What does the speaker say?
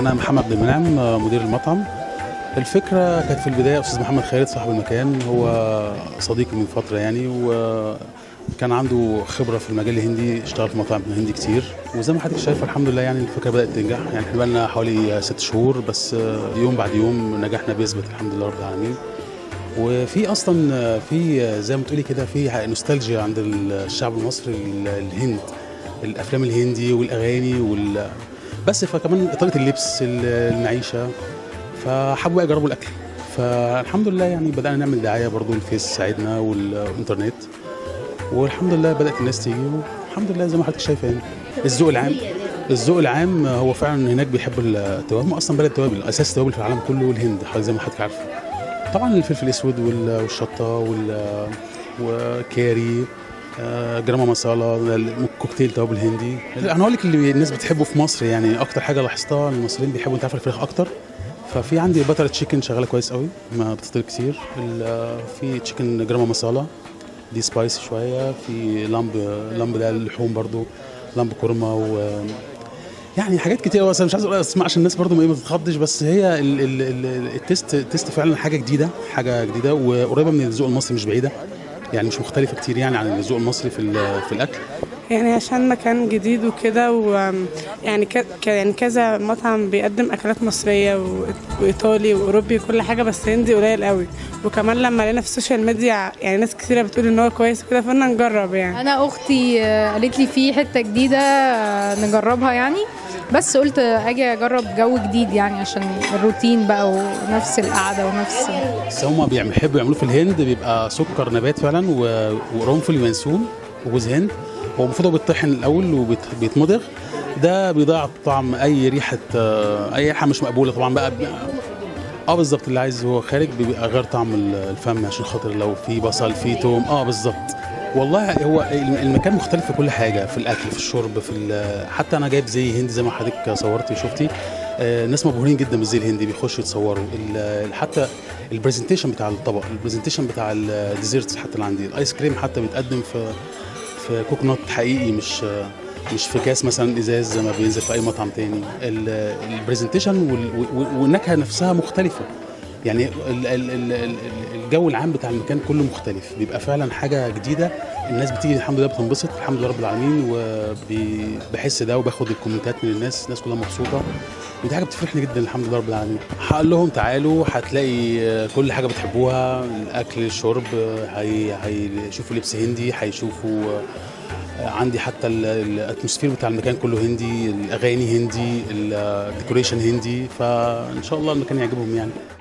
أنا محمد بن منعم مدير المطعم. الفكرة كانت في البداية أستاذ محمد خالد صاحب المكان، هو صديقي من فترة يعني، وكان عنده خبرة في المجال الهندي، اشتغل في مطاعم هندي كتير، وزي ما حضرتك شايف الحمد لله يعني الفكرة بدأت تنجح. يعني احنا بقالنا حوالي 6 شهور، بس يوم بعد يوم نجاحنا بيثبت الحمد لله رب العالمين. وفي أصلا في زي ما تقولي كده في نوستالجيا عند الشعب المصري الهند، الأفلام الهندي والأغاني بس فكمان إطارة اللبس، المعيشة، فحبوا بقى يجربوا الأكل. فالحمد لله يعني بدأنا نعمل دعاية برضو، الفيس ساعدنا والإنترنت، والحمد لله بدأت الناس تيجي، والحمد لله زي ما حضرتك شايفة يعني الذوق العام هو فعلا هناك بيحب التوابل، أصلا بلد توابل، أساس التوابل في العالم كله الهند زي ما حضرتك عارفة. طبعا الفلفل الأسود والشطة والكاري، جراما ماسالا، الكوكتيل توابل هندي. انا هقول لك اللي الناس بتحبه في مصر، يعني اكتر حاجه لاحظتها المصريين بيحبوا انت عارف الفراخ اكتر، ففي عندي باتر تشيكن شغاله كويس قوي، ما بتطير كتير. في تشيكن جراما ماسالا دي سبايسي شويه، في لامب ده اللحوم برضو، لامب كورما، و يعني حاجات كتير قوي. انا مش عايز اقول اسمع عشان الناس برضو ما تتخضش، بس هي التيست فعلا حاجه جديده وقريبه من الذوق المصري، مش بعيده يعني، مش مختلفة كتير يعني عن الذوق المصري في الأكل يعني، عشان مكان جديد وكده، ويعني كذا مطعم بيقدم أكلات مصرية وإيطالي وأوروبي وكل حاجة، بس هندي قليل قوي. وكمان لما لقينا في السوشيال ميديا يعني ناس كتيرة بتقول إن هو كويس وكده، فقلنا نجرب يعني. أنا أختي قالت لي في حتة جديدة نجربها يعني، بس قلت أجي أجرب جو جديد يعني، عشان الروتين بقى ونفس القعدة ونفس. بس هما بيحبوا يعملوه في الهند، بيبقى سكر نبات فعلا وقرنفل منسوم وجوز هند. هو المفروض هو بيتطحن الاول وبيتمضغ، ده بيضيع طعم اي ريحه مش مقبوله طبعا بقى. بالظبط، اللي عايز هو خارج بيبقى غير طعم الفم، عشان خاطر لو في بصل في توم. بالظبط، والله هو المكان مختلف في كل حاجه، في الاكل، في الشرب، حتى انا جايب زي هندي زي ما حضرتك صورتي وشفتي. الناس مبهورين جدا بالزي الهندي، بيخشوا يتصوروا، حتى البرزنتيشن بتاع الطبق، البرزنتيشن بتاع الديزيرتس، حتى اللي عندي الايس كريم حتى بيتقدم في كوكونات حقيقي، مش في كاس مثلا ازاز زي ما بينزل في اي مطعم تاني. البرزنتيشن والنكهه نفسها مختلفه يعني، الجو العام بتاع المكان كله مختلف، بيبقى فعلا حاجه جديده. الناس بتيجي الحمد لله بتنبسط الحمد لله رب العالمين، وبحس ده وباخد الكومنتات من الناس كلها مبسوطه، ودي حاجه بتفرحني جدا الحمد لله رب العالمين. هقول لهم تعالوا هتلاقي كل حاجه بتحبوها، الاكل، الشرب، هيشوفوا لبس هندي، هيشوفوا عندي حتى الاتموسفير بتاع المكان كله هندي، الاغاني هندي، الديكوريشن هندي، فان شاء الله المكان يعجبهم يعني.